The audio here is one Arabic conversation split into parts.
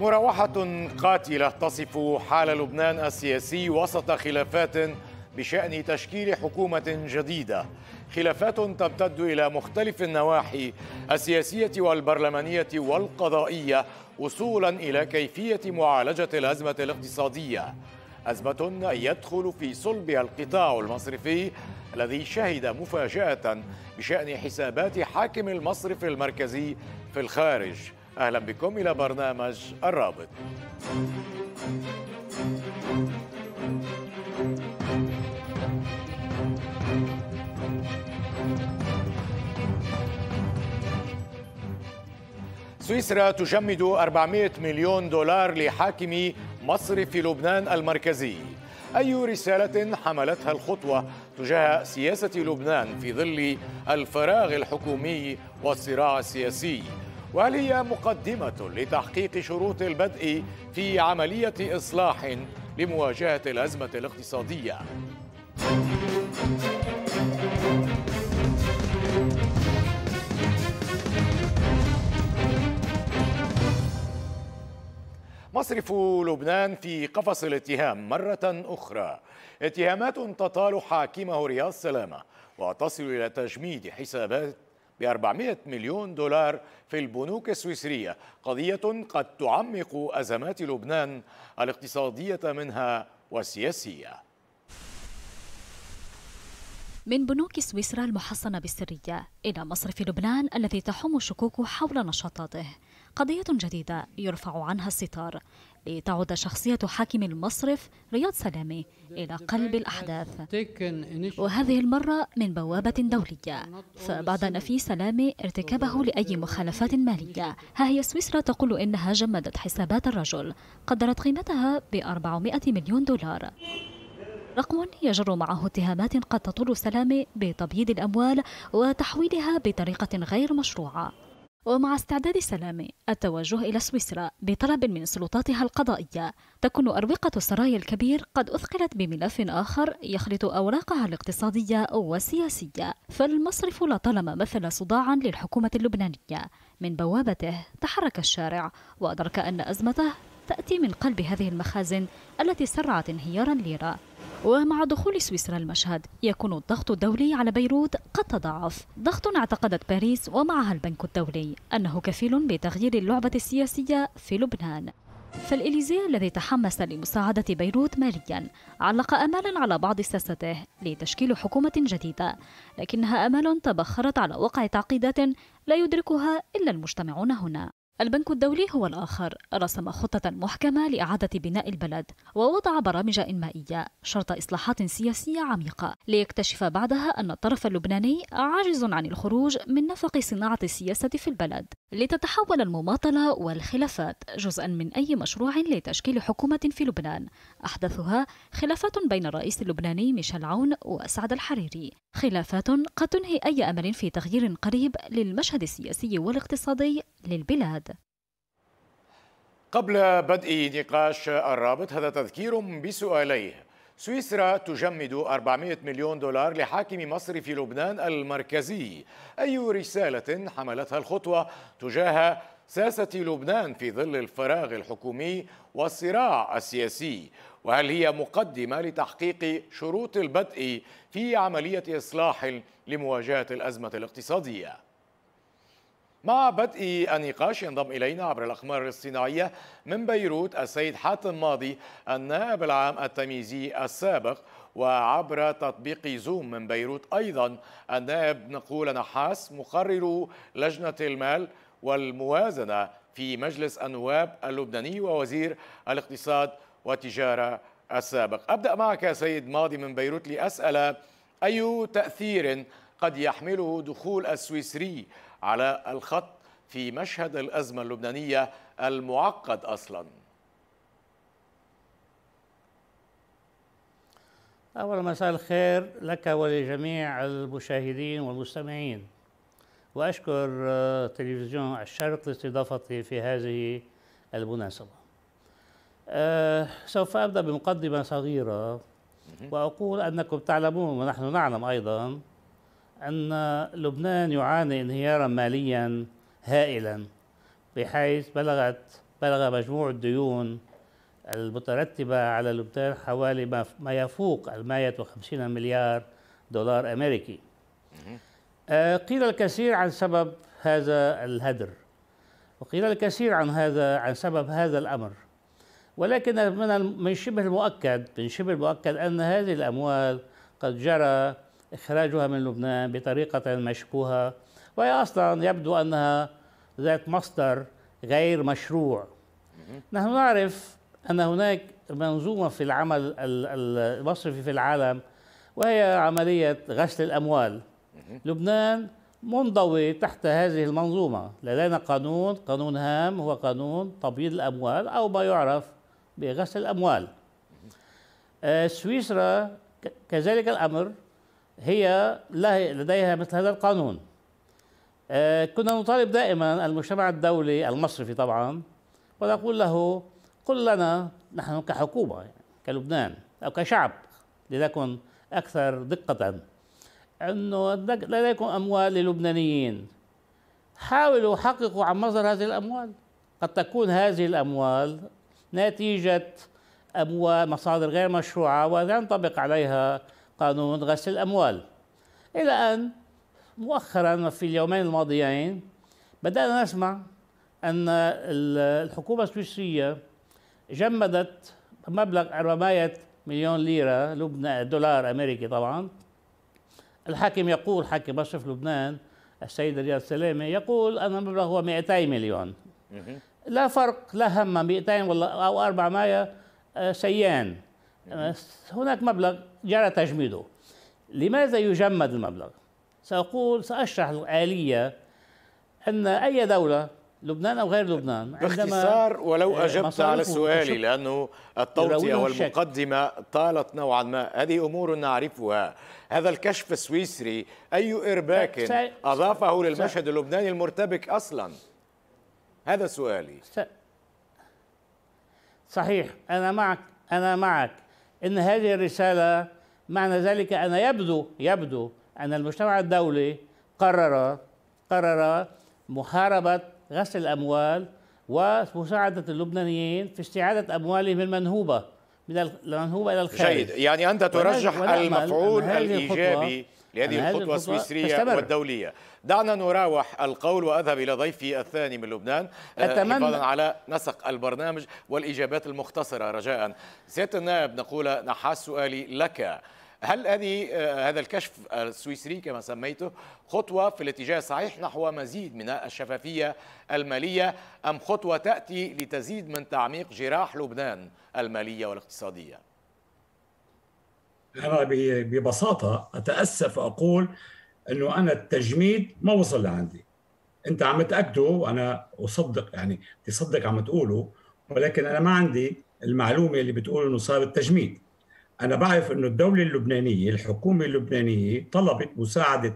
مراوحة قاتلة تصف حال لبنان السياسي وسط خلافات بشأن تشكيل حكومة جديدة. خلافات تمتد إلى مختلف النواحي السياسية والبرلمانية والقضائية وصولا إلى كيفية معالجة الأزمة الاقتصادية. أزمة يدخل في صلبها القطاع المصرفي الذي شهد مفاجأة بشأن حسابات حاكم المصرف المركزي في الخارج. أهلا بكم إلى برنامج الرابط. سويسرا تجمد 400 مليون دولار لحاكم مصرف لبنان المركزي. أي رسالة حملتها الخطوة تجاه سياسة لبنان في ظل الفراغ الحكومي والصراع السياسي؟ وهل هي مقدمة لتحقيق شروط البدء في عملية إصلاح لمواجهة الأزمة الاقتصادية؟ مصرف لبنان في قفص الاتهام مرة أخرى. اتهامات تطال حاكمه رياض سلامة وتصل إلى تجميد حسابات ب400 مليون دولار في البنوك السويسرية، قضية قد تعمق أزمات لبنان الاقتصادية منها والسياسية. من بنوك سويسرا المحصنة بالسرية إلى مصرف لبنان الذي تحوم الشكوك حول نشاطاته، قضية جديدة يرفع عنها الستار لتعود شخصية حاكم المصرف رياض سلامة إلى قلب الأحداث، وهذه المرة من بوابة دولية. فبعد نفي سلامة ارتكابه لأي مخالفات مالية، ها هي سويسرا تقول إنها جمدت حسابات الرجل قدرت قيمتها ب400 مليون دولار، رقم يجر معه اتهامات قد تطول سلامة بتبييض الأموال وتحويلها بطريقة غير مشروعة. ومع استعداد سلامة التوجه إلى سويسرا بطلب من سلطاتها القضائية، تكون أروقة السراي الكبير قد أثقلت بملف آخر يخلط أوراقها الاقتصادية والسياسية. فالمصرف لطالما مثل صداعا للحكومة اللبنانية. من بوابته تحرك الشارع وأدرك أن أزمته تأتي من قلب هذه المخازن التي سرعت انهيار الليرة. ومع دخول سويسرا المشهد يكون الضغط الدولي على بيروت قد تضاعف، ضغط اعتقدت باريس ومعها البنك الدولي أنه كفيل بتغيير اللعبة السياسية في لبنان. فالإليزيه الذي تحمس لمساعدة بيروت ماليا علق أمالا على بعض سياسته لتشكيل حكومة جديدة، لكنها أمال تبخرت على وقع تعقيدات لا يدركها إلا المجتمعون هنا. البنك الدولي هو الآخر، رسم خطة محكمة لإعادة بناء البلد ووضع برامج إنمائية شرط إصلاحات سياسية عميقة، ليكتشف بعدها أن الطرف اللبناني عاجز عن الخروج من نفق صناعة السياسة في البلد، لتتحول المماطلة والخلافات جزءا من أي مشروع لتشكيل حكومة في لبنان. أحدثها خلافات بين الرئيس اللبناني ميشيل عون وسعد الحريري، خلافات قد تنهي أي أمل في تغيير قريب للمشهد السياسي والاقتصادي للبلاد. قبل بدء نقاش الرابط، هذا تذكير بسؤاليه. سويسرا تجمد 400 مليون دولار لحاكم مصرف لبنان المركزي. أي رسالة حملتها الخطوة تجاه سياسة لبنان في ظل الفراغ الحكومي والصراع السياسي؟ وهل هي مقدمة لتحقيق شروط البدء في عملية إصلاح لمواجهة الأزمة الاقتصادية؟ مع بدء النقاش ينضم إلينا عبر الأقمار الصناعية من بيروت السيد حاتم ماضي، النائب العام التمييزي السابق، وعبر تطبيق زوم من بيروت أيضا النائب نقولا نحاس، مقرر لجنة المال والموازنة في مجلس النواب اللبناني ووزير الاقتصاد والتجارة السابق. أبدأ معك سيد ماضي من بيروت لأسأل أي تأثير قد يحمله دخول السويسري على الخط في مشهد الأزمة اللبنانية المعقد أصلا؟ أولا مساء الخير لك ولجميع المشاهدين والمستمعين، وأشكر تلفزيون الشرق لاستضافتي في هذه المناسبة. سوف أبدأ بمقدمة صغيرة وأقول أنكم تعلمون ونحن نعلم أيضا أن لبنان يعاني انهيارا ماليا هائلا، بحيث بلغت بلغ مجموع الديون المترتبة على لبنان حوالي ما يفوق 150 مليار دولار أمريكي. قيل الكثير عن سبب هذا الهدر، وقيل الكثير عن سبب هذا الأمر، ولكن من شبه المؤكد أن هذه الأموال قد جرى إخراجها من لبنان بطريقة مشبوهة، وهي أصلا يبدو أنها ذات مصدر غير مشروع. نحن نعرف أن هناك منظومة في العمل المصرفي في العالم، وهي عملية غسل الأموال. لبنان منضوي تحت هذه المنظومة. لدينا قانون هام هو قانون تبييض الأموال أو ما يعرف بغسل الأموال. سويسرا كذلك الأمر، هي لديها مثل هذا القانون. كنا نطالب دائما المجتمع الدولي المصرفي طبعا، ونقول له قل لنا نحن كحكومة يعني كلبنان أو كشعب لنكن أكثر دقة، أنه لديكم أموال للبنانيين، حاولوا حققوا عن مصدر هذه الأموال. قد تكون هذه الأموال نتيجة أموال مصادر غير مشروعة وينطبق عليها قانون غسل الأموال. إلى أن مؤخرا في اليومين الماضيين بدأنا نسمع أن الحكومة السويسرية جمدت مبلغ 400 مليون ليرة دولار أمريكي طبعا. الحاكم يقول، حاكم مصرف لبنان السيد رياض سلامة يقول أن المبلغ هو 200 مليون. لا فرق لا هم 200 ولا أو 400 سيان. هناك مبلغ جرى تجميده. لماذا يجمد المبلغ؟ سأشرح الآلية. أن أي دولة لبنان أو غير لبنان باختصار، ولو أجبت على سؤالي لأنه التوطية والمقدمة طالت نوعا ما، هذه أمور نعرفها. هذا الكشف السويسري أي إرباك أضافه للمشهد اللبناني المرتبك أصلا؟ هذا سؤالي. صحيح، أنا معك إن هذه الرسالة معنى ذلك أن يبدو أن المجتمع الدولي قرر محاربة غسل الأموال ومساعدة اللبنانيين في استعادة أموالهم المنهوبة إلى الخارج. جيد، يعني أنت ترجح المفعول الإيجابي لهذه الخطوة السويسرية والدولية. دعنا نراوح القول وأذهب إلى ضيفي الثاني من لبنان حفاظا على نسق البرنامج والإجابات المختصرة رجاء. سيادة النائب نقولا نحاس، سؤالي لك، هل هذا الكشف السويسري كما سميته خطوة في الاتجاه الصحيح نحو مزيد من الشفافية المالية، أم خطوة تأتي لتزيد من تعميق جراح لبنان المالية والاقتصادية؟ أنا ببساطة أتأسف أقول أنه أنا التجميد ما وصل لعندي. أنت عم تأكده وأنا أصدق، يعني تصدق عم تقوله، ولكن أنا ما عندي المعلومة اللي بتقول أنه صار التجميد. أنا بعرف أنه الدولة اللبنانية، الحكومة اللبنانية طلبت مساعدة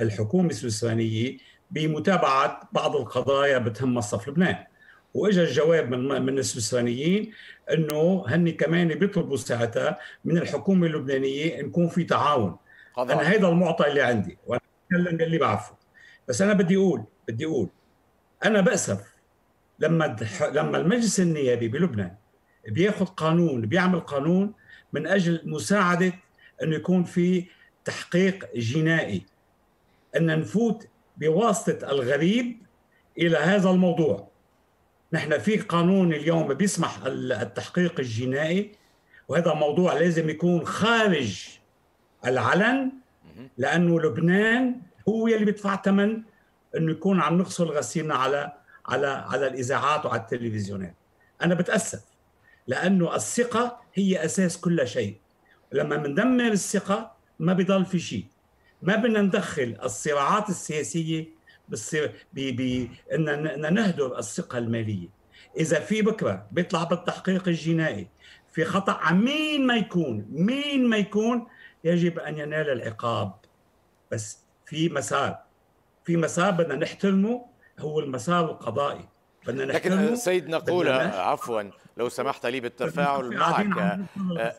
الحكومة السويسرانية بمتابعة بعض القضايا بتهم مصرف لبنان، وإجا الجواب من السويسرانيين أنه هن كمان بيطلبوا ساعتها من الحكومة اللبنانية نكون في تعاون. أنا هيدا المعطى اللي عندي وأنا بتكلم اللي بعرفه. بس أنا بدي أقول أنا بأسف لما المجلس النيابي بلبنان بياخذ قانون، بيعمل قانون من أجل مساعدة أن يكون في تحقيق جنائي، أن نفوت بواسطة الغريب إلى هذا الموضوع. نحن في قانون اليوم بيسمح التحقيق الجنائي، وهذا موضوع لازم يكون خارج العلن، لأنه لبنان هو يلي بيدفع ثمن أنه يكون عم نغسل غسيلنا على الإذاعات وعلى التلفزيونات. أنا بتأسف لأنه الثقة هي أساس كل شيء. لما بندمر الثقة ما بضل في شيء. ما بدنا ندخل الصراعات السياسية إن نهدر الثقة المالية. إذا في بكرة بيطلع بالتحقيق الجنائي في خطأ عن مين ما يكون يجب أن ينال العقاب. بس في مسار بدنا نحترمه، هو المسار القضائي. لكن سيد نقولا عفوا لو سمحت لي بالتفاعل معك،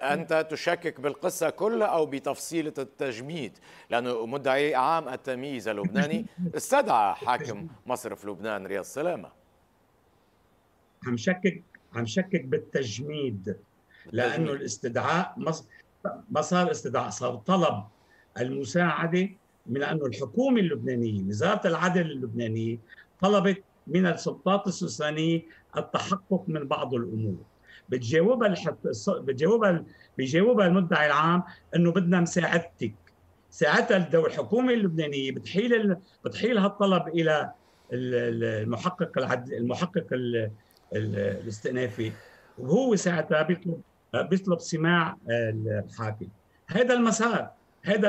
أنت تشكك بالقصة كلها أو بتفصيلة التجميد؟ لأنه مدعي عام التمييز اللبناني استدعى حاكم مصرف لبنان رياض سلامة. عم شكك بالتجميد، لانه الاستدعاء ما صار استدعاء، صار طلب المساعده من انه الحكومه اللبنانيه، وزاره العدل اللبنانيه طلبت من السلطات السورية التحقق من بعض الامور. بجاوبها المدعي العام انه بدنا مساعدتك. ساعتها الحكومه اللبنانيه بتحيل هالطلب الى المحقق الاستئنافي، وهو ساعتها بيطلب سماع الحاكم. هذا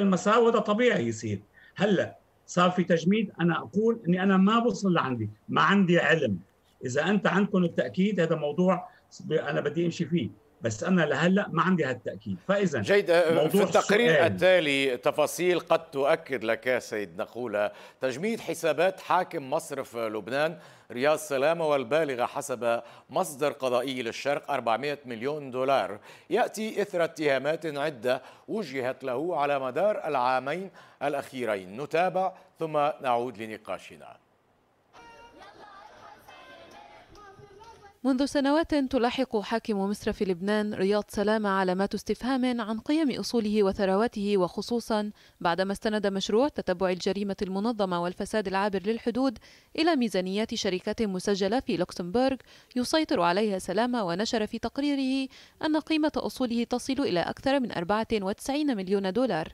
المسار وهذا طبيعي يصير. هلا صار في تجميد، انا اقول اني انا ما بوصل لعندي، ما عندي علم. اذا انت عندكم التاكيد هذا موضوع انا بدي امشي فيه، بس انا لهلا ما عندي هالتاكيد. فاذا جيد، في التقرير التالي تفاصيل قد تؤكد لك سيد نقولا تجميد حسابات حاكم مصرف لبنان رياض سلامة والبالغة حسب مصدر قضائي للشرق 400 مليون دولار، يأتي إثر اتهامات عدة وجهت له على مدار العامين الأخيرين. نتابع ثم نعود لنقاشنا. منذ سنوات تلاحق حاكم مصرف لبنان رياض سلامة علامات استفهام عن قيم أصوله وثرواته، وخصوصا بعدما استند مشروع تتبع الجريمة المنظمة والفساد العابر للحدود إلى ميزانيات شركات مسجلة في لوكسمبورغ يسيطر عليها سلامة، ونشر في تقريره أن قيمة أصوله تصل إلى أكثر من 94 مليون دولار.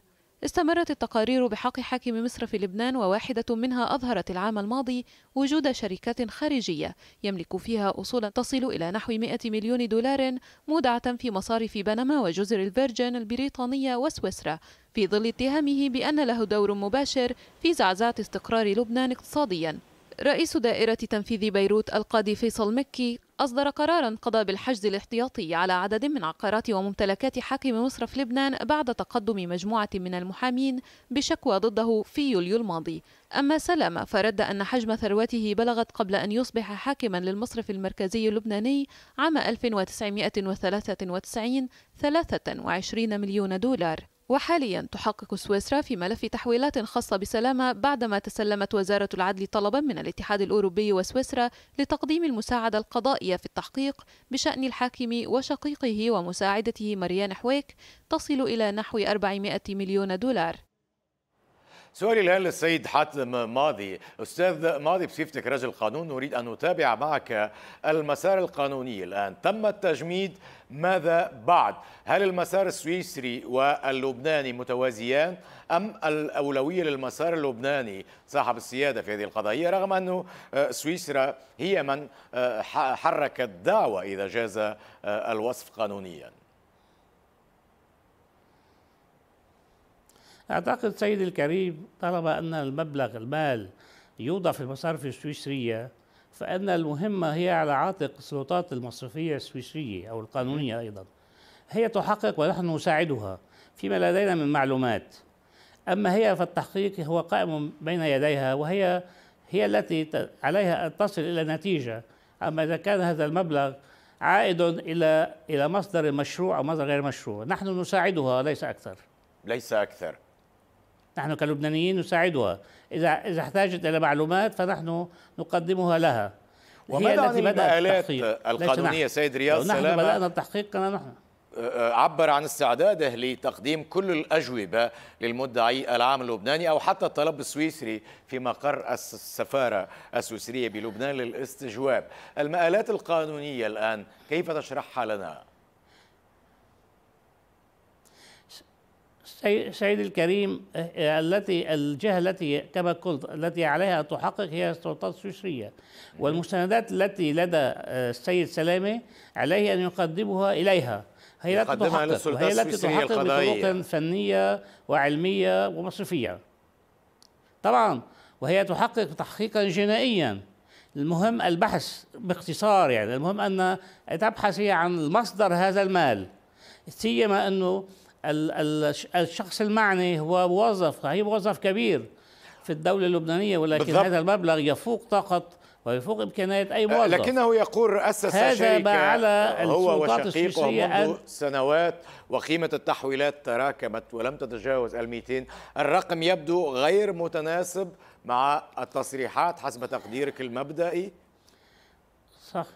استمرت التقارير بحق حاكم مصرف لبنان، وواحدة منها أظهرت العام الماضي وجود شركات خارجية يملك فيها أصولا تصل إلى نحو 100 مليون دولار مودعة في مصارف بنما وجزر الفيرجن البريطانية وسويسرا، في ظل اتهامه بأن له دور مباشر في زعزعة استقرار لبنان اقتصاديا. رئيس دائرة تنفيذ بيروت القاضي فيصل مكي أصدر قراراً قضى بالحجز الاحتياطي على عدد من عقارات وممتلكات حاكم مصرف لبنان بعد تقدم مجموعة من المحامين بشكوى ضده في يوليو الماضي. أما سلامة فرد أن حجم ثروته بلغت قبل أن يصبح حاكماً للمصرف المركزي اللبناني عام 1993 23 مليون دولار. وحاليا تحقق سويسرا في ملف تحويلات خاصة بسلامة بعدما تسلمت وزارة العدل طلبا من الاتحاد الأوروبي وسويسرا لتقديم المساعدة القضائية في التحقيق بشأن الحاكم وشقيقه ومساعدته ماريان حويك تصل إلى نحو 400 مليون دولار. سؤالي الآن للسيد حاتم ماضي. أستاذ ماضي، بصفتك رجل قانون نريد أن نتابع معك المسار القانوني. الآن تم التجميد، ماذا بعد؟ هل المسار السويسري واللبناني متوازيان أم الأولوية للمسار اللبناني صاحب السيادة في هذه القضية، رغم أنه سويسرا هي من حركت الدعوة إذا جاز الوصف قانونيا؟ أعتقد سيدي الكريم طالما أن المبلغ المال يوضع في المصارف السويسرية فإن المهمة هي على عاتق السلطات المصرفية السويسرية أو القانونية، أيضا هي تحقق ونحن نساعدها فيما لدينا من معلومات. أما هي فالتحقيق هو قائم بين يديها، وهي التي عليها أن تصل إلى نتيجة. أما إذا كان هذا المبلغ عائد إلى مصدر مشروع أو مصدر غير مشروع، نحن نساعدها ليس أكثر. ليس أكثر، نحن كلبنانيين نساعدها. إذا احتاجت إلى معلومات فنحن نقدمها لها. وماذا عن المآلات القانونية سيد رياض سلامة؟ نحن بدأنا التحقيق كنا نحن. عبر عن استعداده لتقديم كل الأجوبة للمدعي العام اللبناني أو حتى الطلب السويسري في مقر السفارة السويسرية بلبنان للاستجواب. المآلات القانونية الآن كيف تشرحها لنا؟ سيد الكريم، الجهة التي كما قلت التي عليها أن تحقق هي السلطات السويسرية، والمستندات التي لدى السيد سلامة عليه أن يقدمها إليها، هي التي تحقق بطرق فنية وعلمية ومصرفية طبعا، وهي تحقق تحقيقا جنائيا. المهم البحث باختصار، يعني المهم أن تبحث عن مصدر هذا المال، سيما أنه الشخص المعني هو موظف، هي موظف كبير في الدولة اللبنانية، ولكن بالضبط. هذا المبلغ يفوق طاقة ويفوق إمكانيات أي موظف، لكنه يقول رأسس شركة هو وشقيقه منذ سنوات، وقيمة التحويلات تراكمت ولم تتجاوز 200. الرقم يبدو غير متناسب مع التصريحات حسب تقديرك المبدئي؟ صح،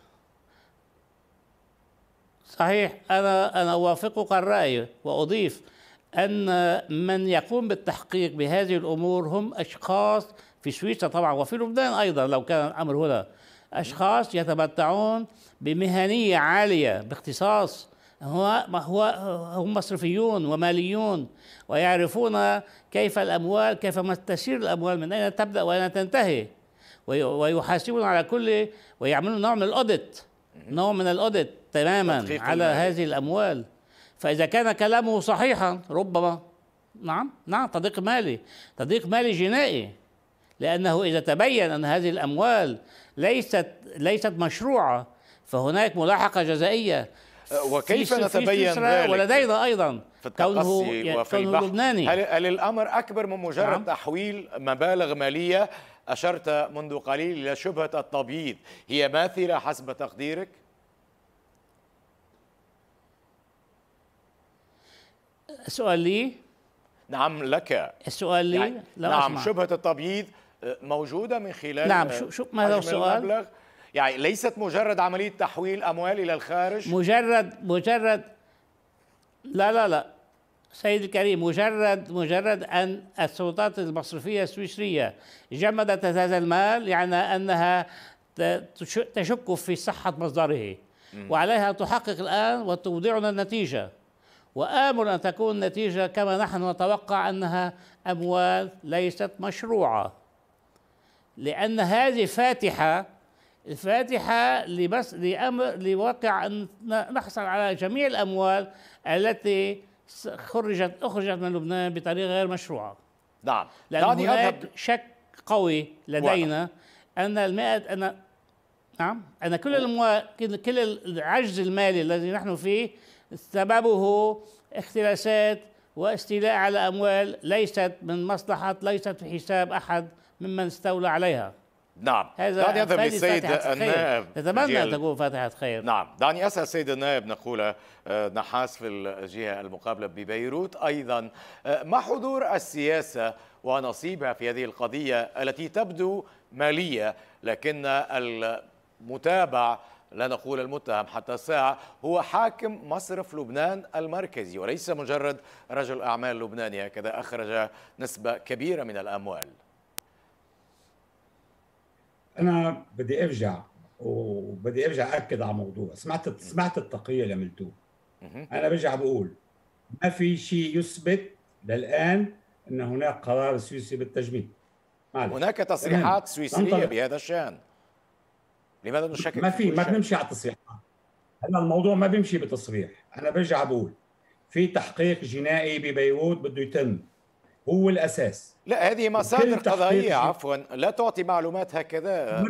صحيح، أنا أوافقك الرأي، وأضيف أن من يقوم بالتحقيق بهذه الأمور هم أشخاص في سويسرا طبعا وفي لبنان أيضا لو كان الأمر هنا، أشخاص يتمتعون بمهنية عالية باختصاص، هم مصرفيون وماليون ويعرفون كيف الأموال، كيف تسير الأموال، من أين تبدأ وأين تنتهي، ويحاسبون على كل، ويعملون نوع من الأوديت، نوع من الأوديت تماما على هذه الأموال. فإذا كان كلامه صحيحا ربما نعم تضييق مالي جنائي، لأنه إذا تبين أن هذه الأموال ليست مشروعة فهناك ملاحقة جزائية. وكيف نتبين ذلك؟ ولدينا أيضا في التقصي وفي البحث، هل الأمر أكبر من مجرد تحويل مبالغ مالية أشرت منذ قليل إلى شبهة التبييض، هي ماثلة حسب تقديرك؟ السؤال لي؟ نعم لك. السؤال لي؟ يعني نعم أسمع. شبهة التبييض موجودة من خلال ما هذا السؤال؟ يعني ليست مجرد عملية تحويل أموال إلى الخارج؟ مجرد لا سيد الكريم، مجرد أن السلطات المصرفية السويسرية جمدت هذا المال، يعني أنها تشك في صحة مصدره وعليها تحقق الآن وتوضعنا النتيجة، وآمل أن تكون النتيجة كما نحن نتوقع أنها أموال ليست مشروعة، لأن هذه فاتحة لواقع أن نحصل على جميع الأموال التي أخرجت من لبنان بطريقة غير مشروعة. نعم. لأن هناك شك قوي لدينا أن كل العجز المالي الذي نحن فيه سببه اختلاسات واستيلاء على أموال ليست من مصلحة، ليست في حساب أحد ممن استولى عليها. نعم. دعني أذهب للسيد النائب. نتمنى أن تكون فاتحة خير. نعم. دعني أسأل السيد النائب نقولا نحاس في الجهة المقابلة ببيروت أيضا، ما حضور السياسة ونصيبها في هذه القضية التي تبدو مالية، لكن المتابع لا نقول المتهم حتى الساعة هو حاكم مصرف لبنان المركزي وليس مجرد رجل أعمال لبناني هكذا أخرج نسبة كبيرة من الأموال؟ أنا بدي أرجع أكد على موضوع، سمعت التقرير اللي عملتوه. أنا برجع بقول ما في شيء يثبت للآن أن هناك قرار سويسري بالتجميد، هناك تصريحات سويسرية بهذا الشأن، لماذا نشكك؟ ما بنمشي على التصريحات، هلا الموضوع ما بيمشي بتصريح. أنا برجع بقول في تحقيق جنائي ببيروت بده يتم، هو الأساس. لا هذه مصادر قضائية عفوا، لا تعطي معلومات هكذا.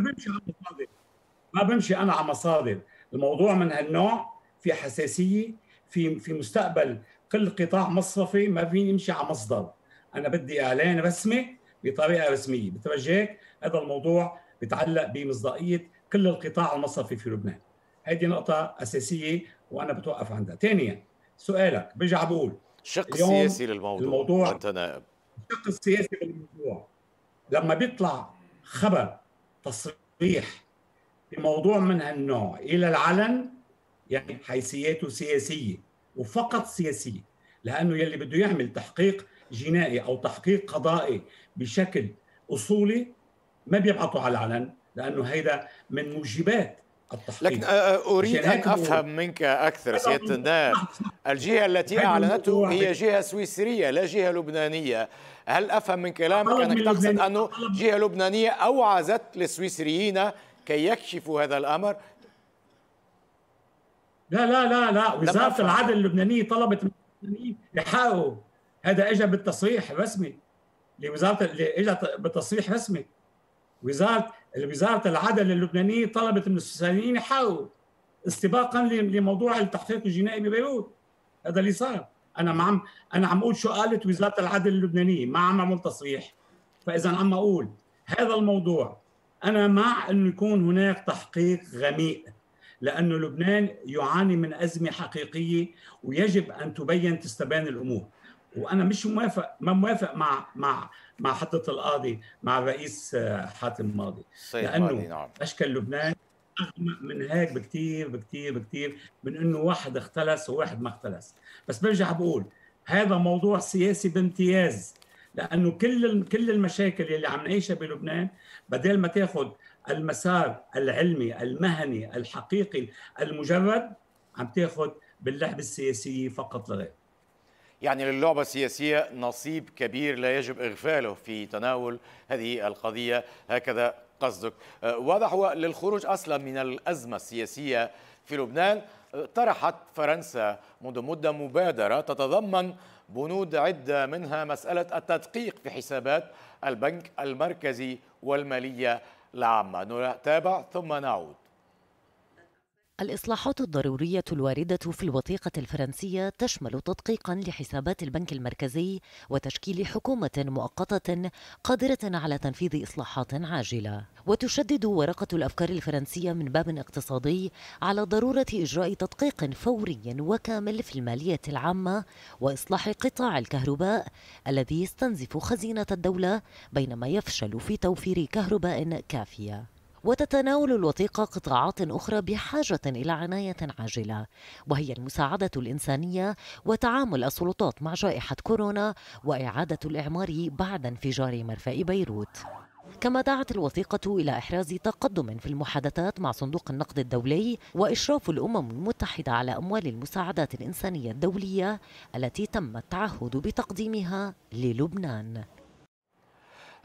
ما بمشي أنا على مصادر، الموضوع من هالنوع في حساسية، في مستقبل كل قطاع مصرفي ما فيني يمشي على مصدر، أنا بدي إعلان رسمي بطريقة رسمية. بتوجهك هذا الموضوع بيتعلق بمصداقية كل القطاع المصرفي في لبنان، هذه نقطة أساسية وأنا بتوقف عندها. ثانيا سؤالك برجع بقول الشق السياسي للموضوع، أنت نائب، الشق السياسي للموضوع لما بيطلع خبر تصريح بموضوع من هالنوع إلى العلن يعني حيثياته سياسية وفقط سياسية، لأنه يلي بده يعمل تحقيق جنائي أو تحقيق قضائي بشكل أصولي ما بيبعثوا على العلن، لأنه هيدا من موجبات التحقيق. لكن أريد أن أفهم منك أكثر سيادة النائب، الجهة التي أعلنته هي جهة سويسرية لا جهة لبنانية، هل أفهم من كلامك أنك تقصد أنه جهة لبنانية أوعزت للسويسريين كي يكشفوا هذا الأمر؟ لا وزارة العدل اللبنانية طلبت من اللبنانيين يحققوا، هذا إجا بالتصريح رسمي لوزارة، إجا بالتصريح رسمي، وزارة العدل اللبنانية طلبت من السوريين يحاولوا استباقا لموضوع التحقيق الجنائي ببيروت، هذا اللي صار. انا عم اقول شو قالت وزارة العدل اللبنانية، ما عم اعمل تصريح. فاذا عم اقول هذا الموضوع انا مع انه يكون هناك تحقيق غميق، لانه لبنان يعاني من ازمة حقيقية ويجب ان تستبان الامور، وانا مش موافق، ما موافق مع حضرة القاضي، مع الرئيس حاتم ماضي، لانه اشكال لبنان اعمق من هيك بكثير بكثير بكثير من انه واحد اختلس وواحد ما اختلس. بس برجع بقول هذا موضوع سياسي بامتياز، لانه كل المشاكل اللي عم نعيشها بلبنان بدل ما تاخذ المسار العلمي المهني الحقيقي المجرد عم تاخذ باللعبه السياسيه فقط لا غير. يعني للعبة السياسية نصيب كبير لا يجب إغفاله في تناول هذه القضية، هكذا قصدك. واضح. وللخروج أصلا من الأزمة السياسية في لبنان طرحت فرنسا منذ مدة مبادرة تتضمن بنود عدة، منها مسألة التدقيق في حسابات البنك المركزي والمالية العامة. نتابع ثم نعود. الإصلاحات الضرورية الواردة في الوثيقة الفرنسية تشمل تدقيقاً لحسابات البنك المركزي وتشكيل حكومة مؤقتة قادرة على تنفيذ إصلاحات عاجلة. وتشدد ورقة الأفكار الفرنسية من باب اقتصادي على ضرورة إجراء تدقيق فوري وكامل في المالية العامة وإصلاح قطاع الكهرباء الذي يستنزف خزينة الدولة بينما يفشل في توفير كهرباء كافية. وتتناول الوثيقة قطاعات أخرى بحاجة إلى عناية عاجلة، وهي المساعدة الإنسانية وتعامل السلطات مع جائحة كورونا وإعادة الإعمار بعد انفجار مرفأ بيروت. كما دعت الوثيقة إلى إحراز تقدم في المحادثات مع صندوق النقد الدولي وإشراف الأمم المتحدة على أموال المساعدات الإنسانية الدولية التي تم التعهد بتقديمها للبنان.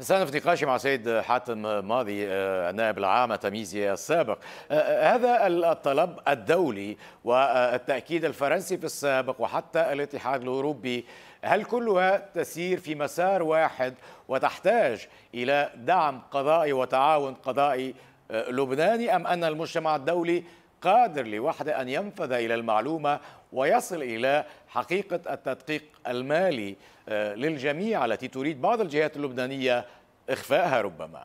استأنف نقاشي مع سيد حاتم ماضي النائب العام التمييزي السابق هذا الطلب الدولي والتأكيد الفرنسي في السابق وحتى الاتحاد الأوروبي، هل كلها تسير في مسار واحد وتحتاج إلى دعم قضائي وتعاون قضائي لبناني، أم أن المجتمع الدولي قادر لوحده أن ينفذ إلى المعلومة ويصل إلى حقيقة التدقيق المالي للجميع التي تريد بعض الجهات اللبنانية إخفائها ربما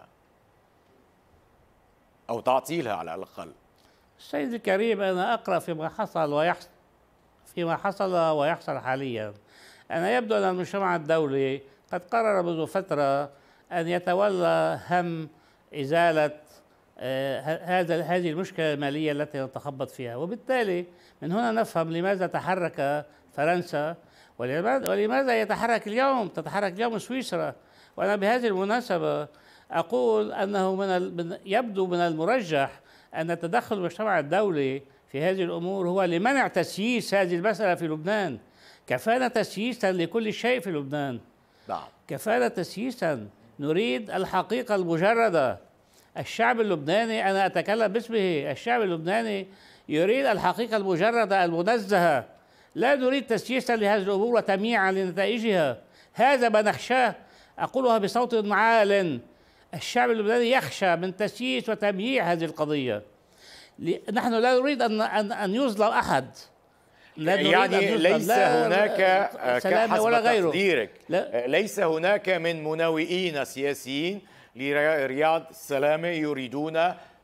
أو تعطيلها على الأقل؟ السيد الكريم، أنا أقرأ فيما حصل ويحصل حاليا. أنا يبدو أن المجتمع الدولي قد قرر منذ فترة أن يتولى هم إزالة هذه المشكلة المالية التي نتخبط فيها، وبالتالي من هنا نفهم لماذا تحرك فرنسا ولماذا تتحرك اليوم سويسرا. وأنا بهذه المناسبة أقول أنه يبدو من المرجح أن تدخل المجتمع الدولي في هذه الأمور هو لمنع تسييس هذه المسألة في لبنان. كفانا تسييسا لكل شيء في لبنان، كفانا تسييسا. نريد الحقيقة المجردة. الشعب اللبناني، أنا أتكلم باسمه، الشعب اللبناني يريد الحقيقة المجردة المنزهة. لا نريد تسييسا لهذه الأمور وتمييعا لنتائجها. هذا ما نخشاه. أقولها بصوت عال، الشعب اللبناني يخشى من تسييس وتمييع هذه القضية. نحن لا نريد أن يظلم أحد. يعني ليس هناك كحسب تقديرك، ليس هناك من مناوئين سياسيين لرياض سلامة يريدون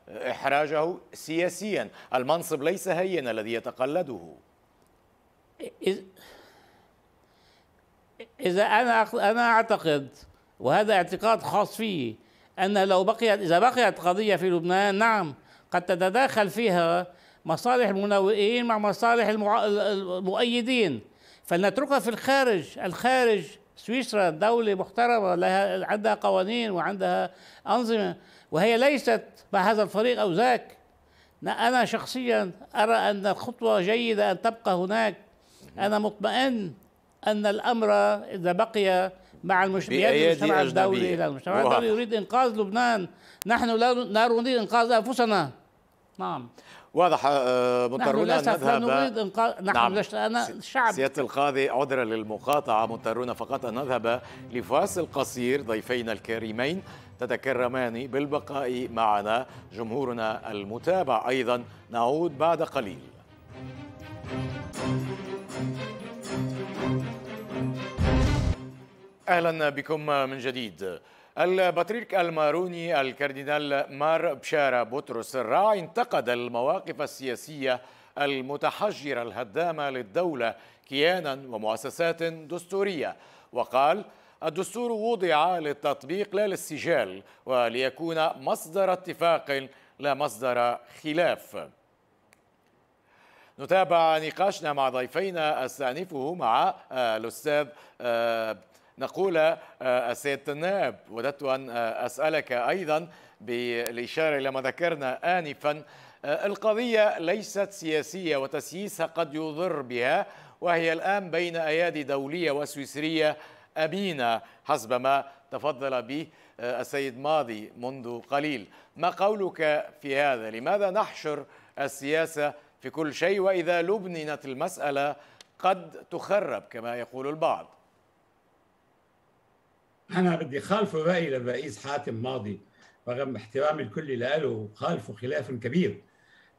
إحراجه سياسيا. المنصب ليس هينا الذي يتقلده. إذا أنا أعتقد، وهذا اعتقاد خاص فيه، أن إذا بقيت قضية في لبنان، نعم قد تتداخل فيها مصالح المناوئين مع مصالح المؤيدين، فلنتركها في الخارج. سويسرا دولة محترمة، عندها قوانين وعندها أنظمة، وهي ليست مع هذا الفريق أو ذاك. أنا شخصيا أرى أن الخطوة جيدة أن تبقى هناك. أنا مطمئن أن الأمر إذا بقي مع المجتمع الدولي، المجتمع الدولي يريد إنقاذ لبنان، نحن لا نريد إنقاذ أنفسنا. نعم، واضح. مضطرون أن نذهب. نعم. سيادة القاضي، عذرا للمقاطعة، مضطرون فقط أن نذهب لفاصل قصير. ضيفينا الكريمين تتكرمان بالبقاء معنا. جمهورنا المتابع أيضا نعود بعد قليل. أهلا بكم من جديد. البطريرك الماروني الكاردينال مار بشارة بطرس الراعي انتقد المواقف السياسية المتحجرة الهدامة للدولة كيانا ومؤسسات دستورية، وقال الدستور وضع للتطبيق لا للسجال، وليكون مصدر اتفاق لا مصدر خلاف. نتابع نقاشنا مع ضيفينا استأنفه مع الأستاذ نقولا السيد النائب. وددت أن أسألك أيضا بالإشارة إلى ما ذكرنا آنفا، القضية ليست سياسية وتسييسها قد يضر بها، وهي الآن بين أيادي دولية وسويسرية أبينا حسب ما تفضل به السيد ماضي منذ قليل. ما قولك في هذا؟ لماذا نحشر السياسة في كل شيء وإذا لبنت المسألة قد تخرب كما يقول البعض؟ أنا بدي خالف رأي الرئيس حاتم ماضي رغم احترامي الكلي له، خالفه خلاف كبير،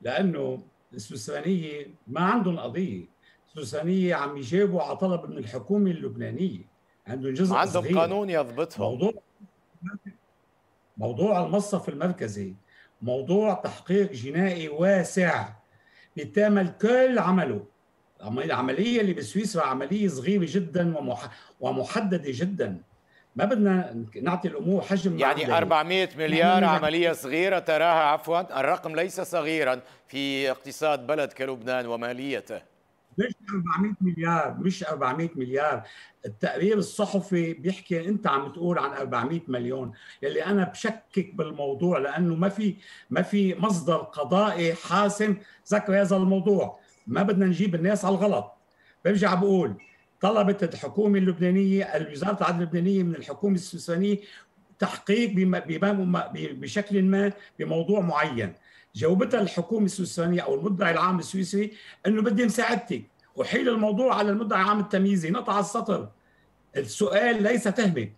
لأنه السوسانية ما عندهم قضية. السوسانية عم يجيبوا على طلب من الحكومة اللبنانية، عندهم جزء عندهم قانون يضبطهم. موضوع المصرف المركزي موضوع تحقيق جنائي واسع بيتامل كل عمله. العملية اللي بسويسرا عملية صغيرة جدا ومحددة جدا، ما بدنا نعطي الامور حجم. يعني 400 مليار عمليه صغيره تراها، عفوا الرقم ليس صغيرا في اقتصاد بلد كلبنان وماليته. مش 400 مليار، مش 400 مليار، التقرير الصحفي بيحكي انت عم تقول عن 400 مليون، يلي انا بشكك بالموضوع لانه ما في مصدر قضائي حاسم ذكر هذا الموضوع. ما بدنا نجيب الناس على الغلط. برجع بقول طلبت الحكومة اللبنانية، الوزارة العدل اللبنانية من الحكومة السويسرية تحقيق بشكل ما بموضوع معين. جاوبتها الحكومة السويسرية أو المدعي العام السويسري إنه بدي مساعدتك، وحيل الموضوع على المدعي العام التمييزي، نقطع على السطر. السؤال ليس تهمة،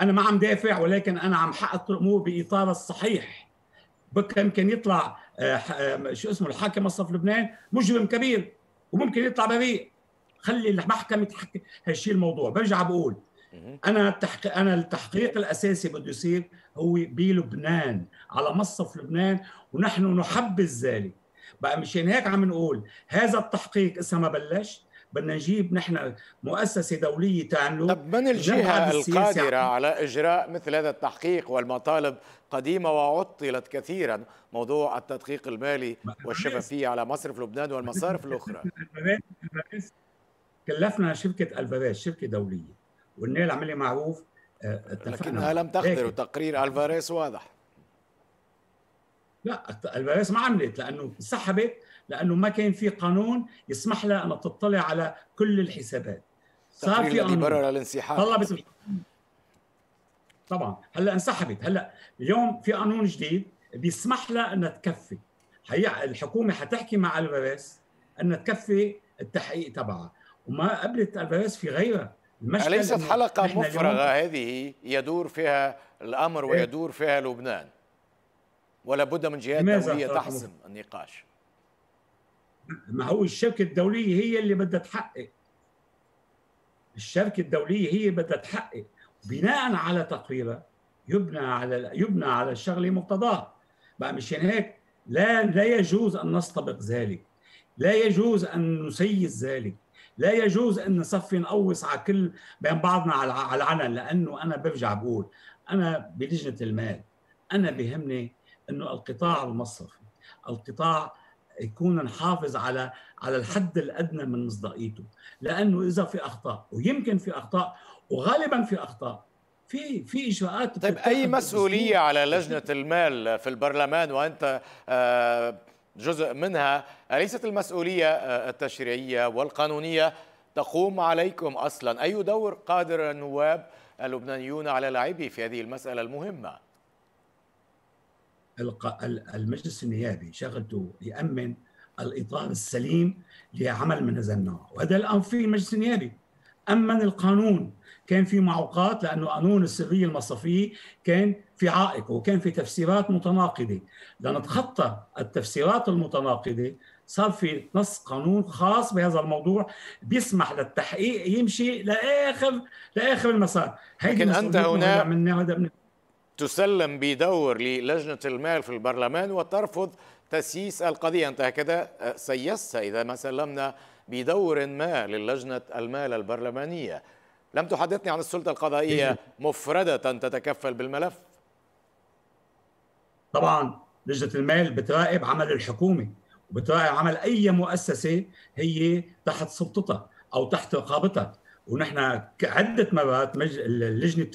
أنا ما عم دافع، ولكن أنا عم حقق الأمور بإطارها الصحيح. بكرة يمكن يطلع الحاكم مصرف لبنان مجرم كبير وممكن يطلع بريء، خلي المحكمه تحكي هالشيء. الموضوع برجع بقول انا التحقيق الاساسي بده يصير هو بلبنان على مصرف لبنان، ونحن نحبذ ذلك. بقى مشان هيك عم نقول هذا التحقيق اسا ما بلش، بدنا نجيب نحن مؤسسه دوليه تعمله. طب من الجهه القادره على اجراء مثل هذا التحقيق والمطالب قديمه وعطلت كثيرا؟ موضوع التدقيق المالي والشفافيه على مصرف لبنان والمصارف الاخرى. كلفنا شركة ألفاريز، شركة دولية، وقلنا لها اعملي معروف، لكنها لم تقدر. وتقرير ألفاريز واضح. لا ألفاريز ما عملت لأنه سحبت، لأنه ما كان في قانون يسمح لها أن تطلع على كل الحسابات. صار في قانون برر الانسحاب، طلبت طبعا هلا انسحبت. هلا اليوم في قانون جديد بيسمح لها أن تكفي. هي الحكومة حتحكي مع ألفاريز أن تكفي التحقيق تبعها، وما قبلت ألفاريز في غيرها. أليست حلقة مفرغة هذه يدور فيها الأمر ويدور فيها لبنان، ولا بد من جهات دولية تحسم النقاش؟ ما هو الشركة الدولية هي اللي بدها تحقق، الشركة الدولية هي بدها تحقق بناء على تقريرها، يبنى على الشغلة مقتضاها. بقى مشان هيك لا يجوز أن نستبق ذلك، لا يجوز أن نسيس ذلك، لا يجوز ان نصفي نقوص على كل بين بعضنا على العلن. لانه انا برجع بقول انا بلجنه المال، انا بهمني انه القطاع المصرفي، القطاع يكون نحافظ على الحد الادنى من مصداقيته، لانه اذا في اخطاء، ويمكن في اخطاء وغالبا في اخطاء، في اجراءات. طيب اي مسؤوليه على لجنه المال في البرلمان وانت جزء منها؟ أليست المسؤولية التشريعية والقانونية تقوم عليكم أصلا؟ أي دور قادر النواب اللبنانيون على لعبه في هذه المسألة المهمة؟ المجلس النيابي شغلته يأمن الإطار السليم لعمل من هذا النوع، وهذا الآن في المجلس النيابي أمن القانون. كان في معوقات لأنه قانون السرية المصرفية كان في عائق، وكان في تفسيرات متناقضة. لنتخطى التفسيرات المتناقضة صار في نص قانون خاص بهذا الموضوع بيسمح للتحقيق يمشي لآخر المسار. لكن أنت هنا تسلم بدور للجنة المال في البرلمان وترفض تسييس القضية. أنت هكذا سيستها إذا ما سلمنا بدور ما للجنة المال البرلمانية. لم تحدثني عن السلطة القضائية مفردة تتكفل بالملف. طبعا لجنة المال بتراقب عمل الحكومة وبتراقب عمل أي مؤسسة هي تحت سلطتها أو تحت رقابتها. ونحن عدة مرات اللجنة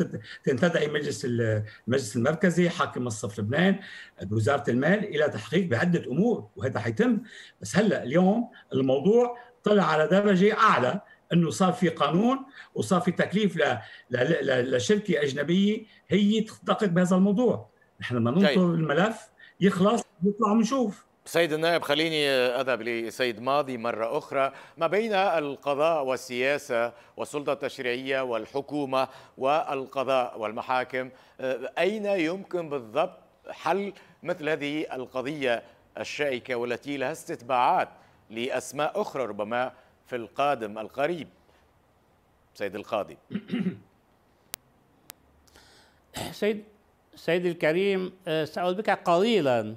تنتدعي المجلس المركزي، حاكم مصرف لبنان، بوزارة المال إلى تحقيق بعدة أمور، وهذا حيتم. بس هلأ اليوم الموضوع طلع على درجة أعلى، أنه صار في قانون وصار في تكليف لشركة أجنبية هي تدقق بهذا الموضوع. نحن ما ننطر الملف يخلص ونطلع ونشوف. سيد النائب، خليني أذهب لسيد ماضي مرة أخرى. ما بين القضاء والسياسة والسلطة التشريعية والحكومة والقضاء والمحاكم، أين يمكن بالضبط حل مثل هذه القضية الشائكة والتي لها استتباعات لأسماء أخرى ربما في القادم القريب سيد القاضي؟ سيد الكريم، سأقول بك قليلا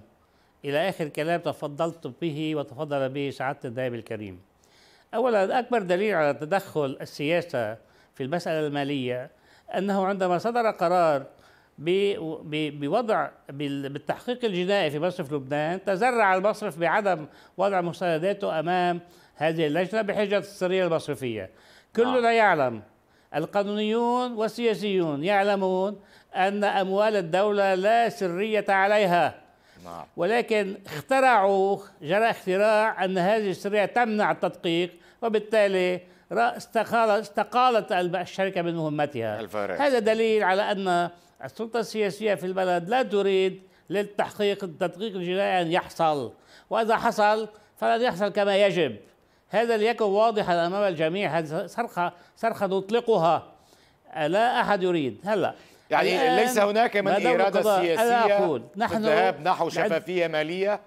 إلى آخر كلام تفضلت به وتفضل به سعادة النائب الكريم. أولا، أكبر دليل على تدخل السياسة في المسألة المالية أنه عندما صدر قرار بوضع بالتحقيق الجنائي في مصرف لبنان، تزرع المصرف بعدم وضع مستنداته أمام هذه اللجنة بحجة السرية المصرفية. كلنا يعلم، القانونيون والسياسيون يعلمون أن أموال الدولة لا سرية عليها، ولكن جرى اختراع أن هذه السرية تمنع التدقيق، وبالتالي استقالت الشركة من مهمتها. هذا دليل على أن السلطة السياسية في البلد لا تريد للتحقيق التدقيق الجنائي أن يحصل، وإذا حصل فلن يحصل كما يجب. هذا ليكن واضحا أمام الجميع، هذه صرخة نطلقها لا أحد يريد. هلا يعني ليس هناك من إرادة سياسية الذهاب نحو شفافية مالية؟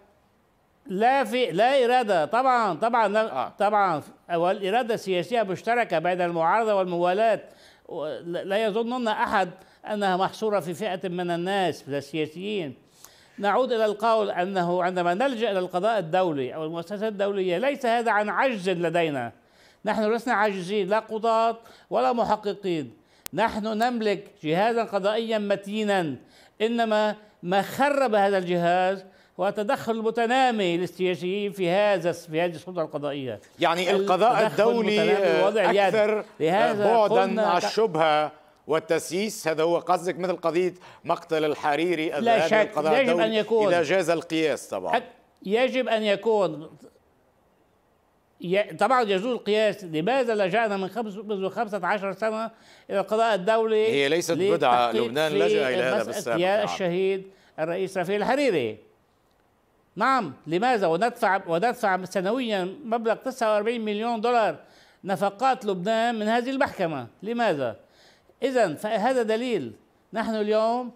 لا إرادة، طبعا والإرادة السياسية مشتركة بين المعارضة والموالاة. لا يظنن أحد أنها محصورة في فئة من الناس من السياسيين. نعود إلى القول أنه عندما نلجأ إلى القضاء الدولي أو المؤسسات الدولية، ليس هذا عن عجز لدينا، نحن لسنا عاجزين، لا قضاة ولا محققين، نحن نملك جهازا قضائيا متينا. إنما ما خرب هذا الجهاز هو التدخل المتنامي للسياسيين في هذه السلطة القضائية. يعني القضاء الدولي أكثر بعدا عن الشبهة والتسييس، هذا هو قصدك، مثل قضية مقتل الحريري الذهاب للقضاء الدولي إذا جاز القياس. طبعا يجب أن يكون، طبعا يجوز القياس. لماذا لجأنا منذ 15 سنة إلى القضاء الدولي؟ هي ليست بدعة، لبنان لجأ إلى هذا بالسابق. يا الشهيد الرئيس رفيق الحريري، نعم، لماذا؟ وندفع سنويا مبلغ 49 مليون دولار نفقات لبنان من هذه المحكمة، لماذا؟ إذن فهذا دليل. نحن اليوم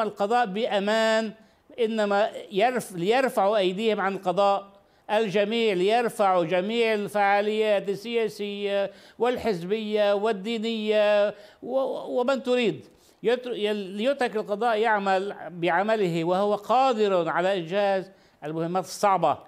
القضاء بأمان، إنما ليرفعوا أيديهم عن القضاء الجميع، ليرفعوا جميع الفعاليات السياسية والحزبية والدينية ومن تريد، ليترك القضاء يعمل بعمله وهو قادر على إنجاز المهمات الصعبة.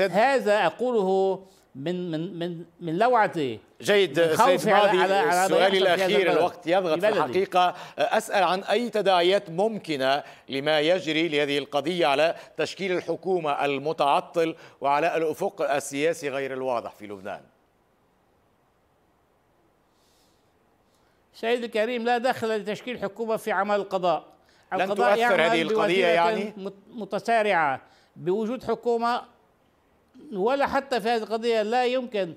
هذا أقوله من من من من لوعتي. جيد سيد ماضي، سؤالي الأخير، الوقت يضغط في الحقيقة. أسأل عن أي تداعيات ممكنة لما يجري لهذه القضية على تشكيل الحكومة المتعطل وعلى الأفق السياسي غير الواضح في لبنان؟ سيد الكريم، لا دخل لتشكيل حكومة في عمل القضاء. لن تؤثر هذه القضية يعني متسارعة بوجود حكومة ولا حتى في هذه القضية، لا يمكن.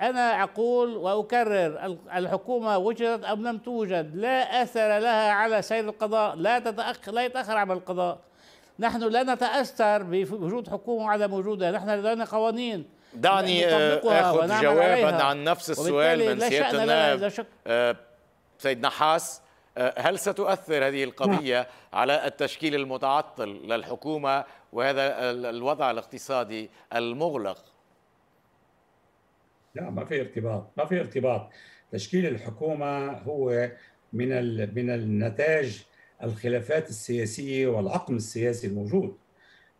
أنا أقول وأكرر، الحكومة وجدت أم لم توجد لا أثر لها على سير القضاء، لا يتأخر عمل القضاء. نحن لا نتأثر بوجود حكومة وعدم وجودها، نحن لدينا قوانين. دعني آخذ جوابا عن نفس السؤال من سيادة النائب سيد نحاس. هل ستؤثر هذه القضية على التشكيل المتعطل للحكومة وهذا الوضع الاقتصادي المغلق؟ لا، ما في ارتباط. تشكيل الحكومة هو من النتاج الخلافات السياسية والعقم السياسي الموجود،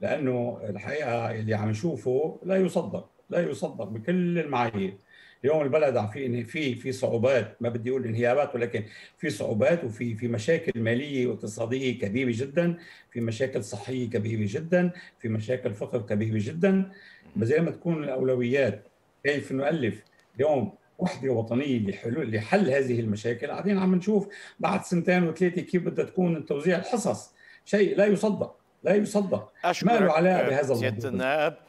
لأنه الحقيقة اللي عم نشوفه لا يصدق بكل المعايير. اليوم البلد عم في صعوبات، ما بدي اقول انهيارات، ولكن في صعوبات وفي مشاكل ماليه واقتصاديه كبيره جدا، في مشاكل صحيه كبيره جدا، في مشاكل فقر كبيره جدا. زي ما تكون الاولويات كيف نؤلف اليوم وحده وطنيه لحلول لحل هذه المشاكل. قاعدين عم نشوف بعد سنتين وثلاثه كيف بدها تكون توزيع الحصص، شيء لا يصدق لا يصدق. ما له علاقه بهذا الموضوع.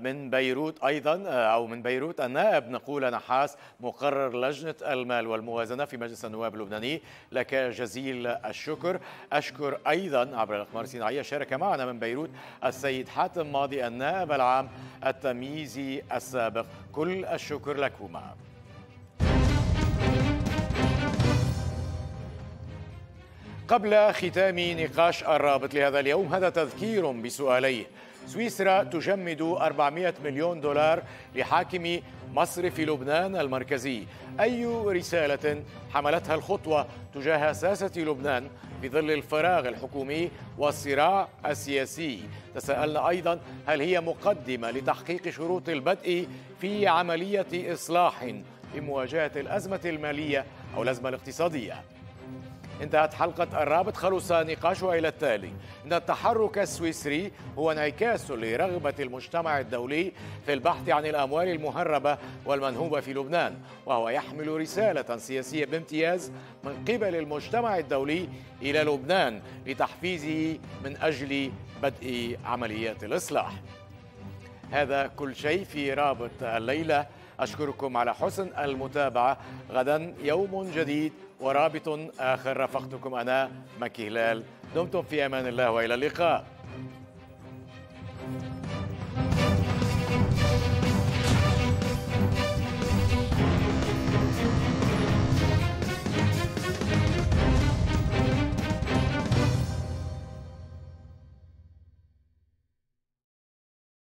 من بيروت أيضا، أو من بيروت، النائب نقولا نحاس مقرر لجنة المال والموازنة في مجلس النواب اللبناني، لك جزيل الشكر. أشكر أيضا عبر الأقمار الصناعية شارك معنا من بيروت السيد حاتم ماضي النائب العام التمييزي السابق، كل الشكر لكما. قبل ختام نقاش الرابط لهذا اليوم، هذا تذكير بسؤاليه. سويسرا تجمد 400 مليون دولار لحاكم مصرف لبنان المركزي. أي رسالة حملتها الخطوة تجاه ساسة لبنان في ظل الفراغ الحكومي والصراع السياسي؟ تساءلنا أيضا هل هي مقدمة لتحقيق شروط البدء في عملية إصلاح لمواجهة الأزمة المالية أو الأزمة الاقتصادية؟ انتهت حلقة الرابط، خلص نقاشها إلى التالي: إن التحرك السويسري هو انعكاس لرغبة المجتمع الدولي في البحث عن الأموال المهربة والمنهوبة في لبنان، وهو يحمل رسالة سياسية بامتياز من قبل المجتمع الدولي إلى لبنان لتحفيزه من أجل بدء عمليات الإصلاح. هذا كل شيء في رابط الليلة، أشكركم على حسن المتابعة. غدا يوم جديد ورابط آخر، رافقتكم أنا مكي هلال، دمتم في أمان الله وإلى اللقاء.